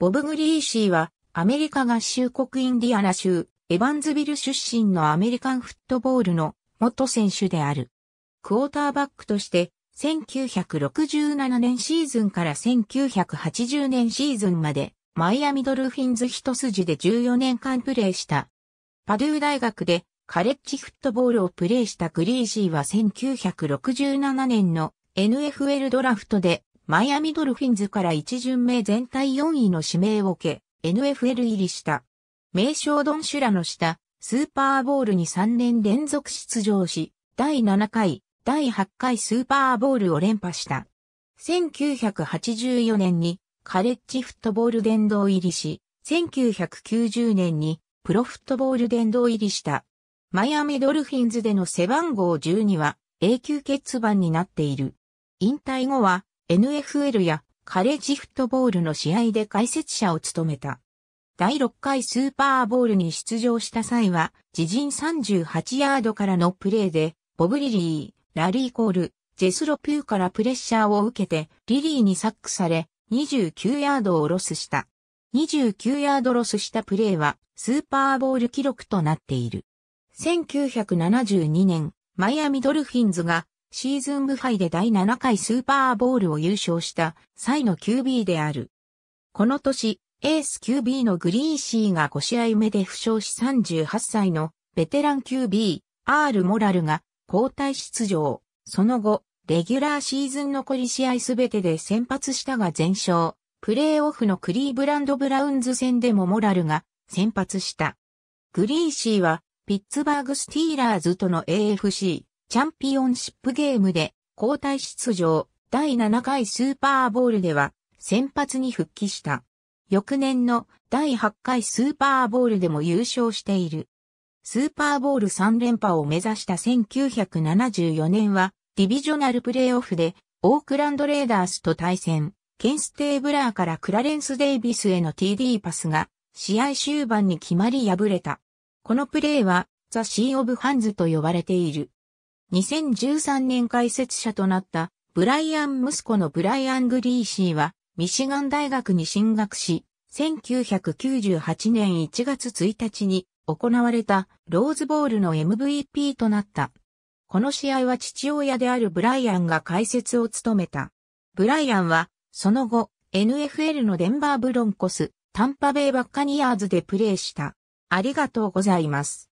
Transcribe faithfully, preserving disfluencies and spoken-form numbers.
ボブ・グリーシーはアメリカ合衆国インディアナ州エヴァンズビル出身のアメリカンフットボールの元選手である。クォーターバックとしてせんきゅうひゃくろくじゅうななねんシーズンからせんきゅうひゃくはちじゅうねんシーズンまでマイアミドルフィンズ一筋でじゅうよねんかんプレーした。パドゥー大学でカレッジフットボールをプレーしたグリーシーはせんきゅうひゃくろくじゅうななねんの エヌエフエル ドラフトでマイアミドルフィンズから一巡目全体よんいの指名を受け、エヌエフエル 入りした。名将ドン・シュラの下、スーパーボウルにさんねんれんぞく出場し、だいななかい、だいはちかいスーパーボウルを連覇した。せんきゅうひゃくはちじゅうよねんにカレッジフットボール殿堂入りし、せんきゅうひゃくきゅうじゅうねんにプロフットボール殿堂入りした。マイアミドルフィンズでの背番号じゅうには永久欠番になっている。引退後は、エヌエフエル やカレッジフットボールの試合で解説者を務めた。だいろっかいスーパーボウルに出場した際は、自陣さんじゅうはちヤードからのプレーで、ボブ・リリー、ラリー・コール、ジェス・ロピューからプレッシャーを受けて、リリーにサックされ、にじゅうきゅうヤードをロスした。にじゅうきゅうヤードロスしたプレーは、スーパーボウル記録となっている。せんきゅうひゃくななじゅうにねん、マイアミドルフィンズが、シーズン無敗でだいななかいスーパーボウルを優勝した際の キュービー である。この年、エース キュービー のグリーシーがごしあいめで負傷しさんじゅうはっさいのベテラン キュービー、R モラルが交代出場。その後、レギュラーシーズン残り試合すべてで先発したが全勝。プレーオフのクリーブランド・ブラウンズ戦でもモラルが先発した。グリーシーはピッツバーグ・スティーラーズとの エーエフシー。チャンピオンシップゲームで交代出場、だいななかいスーパーボウルでは先発に復帰した。翌年のだいはちかいスーパーボウルでも優勝している。スーパーボウルさんれんぱを目指したせんきゅうひゃくななじゅうよねんはディビジョナルプレーオフでオークランドレイダースと対戦、ケン・ステーブラーからクラレンス・デイビスへの ティーディー パスが試合終盤に決まり敗れた。このプレーはザ・シー・オブ・ハンズと呼ばれている。にせんじゅうさんねん解説者となったブライアン息子のブライアン・グリーシーはミシガン大学に進学し、せんきゅうひゃくきゅうじゅうはちねんいちがつついたちに行われたローズボウルの エムブイピー となった。この試合は父親であるブライアンが解説を務めた。ブライアンはその後 エヌエフエル のデンバーブロンコス、タンパベイバッカニアーズでプレーした。ありがとうございます。